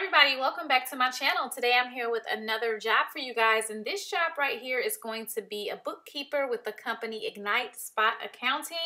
everybody, welcome back to my channel. Today I'm here with another job for you guys, and this job right here is going to be a bookkeeper with the company Ignite Spot Accounting.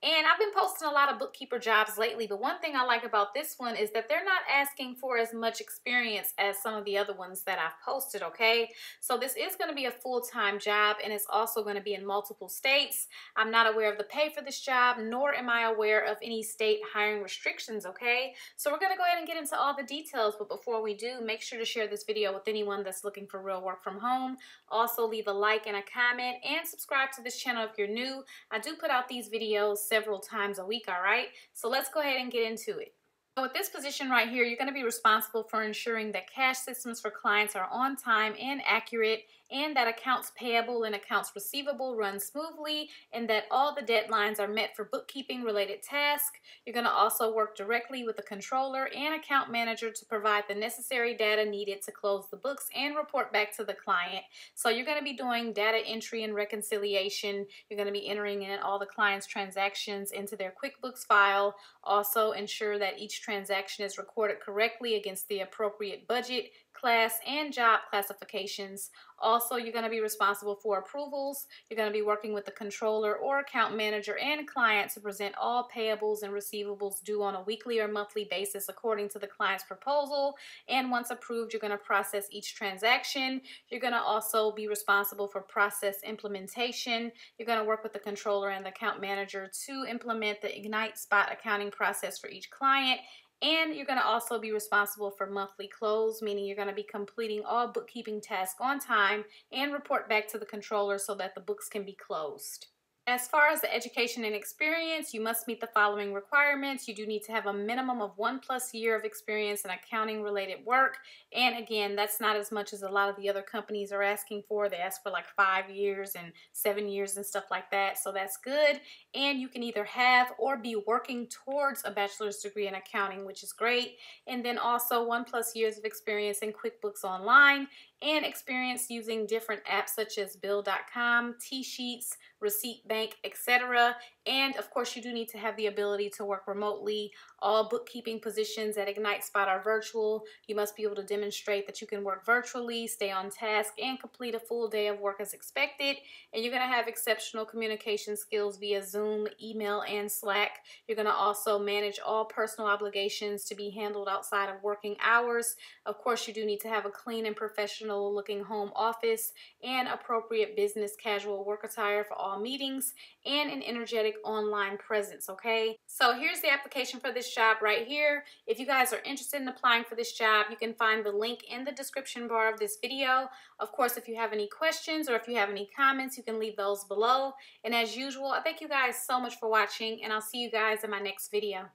And I've been posting a lot of bookkeeper jobs lately, but one thing I like about this one is that they're not asking for as much experience as some of the other ones that I've posted, okay? So this is going to be a full-time job, and it's also going to be in multiple states. I'm not aware of the pay for this job, nor am I aware of any state hiring restrictions, okay? So we're going to go ahead and get into all the details. But before we do, make sure to share this video with anyone that's looking for real work from home. Also, leave a like and a comment and subscribe to this channel if you're new. I do put out these videos several times a week, all right? So let's go ahead and get into it. So with this position right here, you're going to be responsible for ensuring that cash systems for clients are on time and accurate, and that accounts payable and accounts receivable run smoothly, and that all the deadlines are met for bookkeeping related tasks. You're going to also work directly with the controller and account manager to provide the necessary data needed to close the books and report back to the client. So you're going to be doing data entry and reconciliation. You're going to be entering in all the client's transactions into their QuickBooks file. Also ensure that each transaction is recorded correctly against the appropriate budget, class, and job classifications. Also, you're going to be responsible for approvals. You're going to be working with the controller or account manager and client to present all payables and receivables due on a weekly or monthly basis according to the client's proposal. And once approved, you're going to process each transaction. You're going to also be responsible for process implementation. You're going to work with the controller and the account manager to implement the Ignite Spot accounting process for each client. And you're going to also be responsible for monthly close, meaning you're going to be completing all bookkeeping tasks on time and report back to the controller so that the books can be closed. As far as the education and experience, you must meet the following requirements. You do need to have a minimum of 1+ year of experience in accounting related work. And again, that's not as much as a lot of the other companies are asking for. They ask for like 5 years and 7 years and stuff like that. So that's good. And you can either have or be working towards a bachelor's degree in accounting, which is great. And then also 1+ years of experience in QuickBooks Online, and experience using different apps such as bill.com, T-Sheets, Receipt Bank, etc. And of course, you do need to have the ability to work remotely. All bookkeeping positions at Ignite Spot are virtual. You must be able to demonstrate that you can work virtually, stay on task, and complete a full day of work as expected. And you're going to have exceptional communication skills via Zoom, email, and Slack. You're going to also manage all personal obligations to be handled outside of working hours. Of course, you do need to have a clean and professional looking home office and appropriate business casual work attire for all meetings, and an energetic online presence, okay? So here's the application for this job right here. If you guys are interested in applying for this job, you can find the link in the description bar of this video. Of course, if you have any questions or if you have any comments, you can leave those below. And as usual, I thank you guys so much for watching, and I'll see you guys in my next video.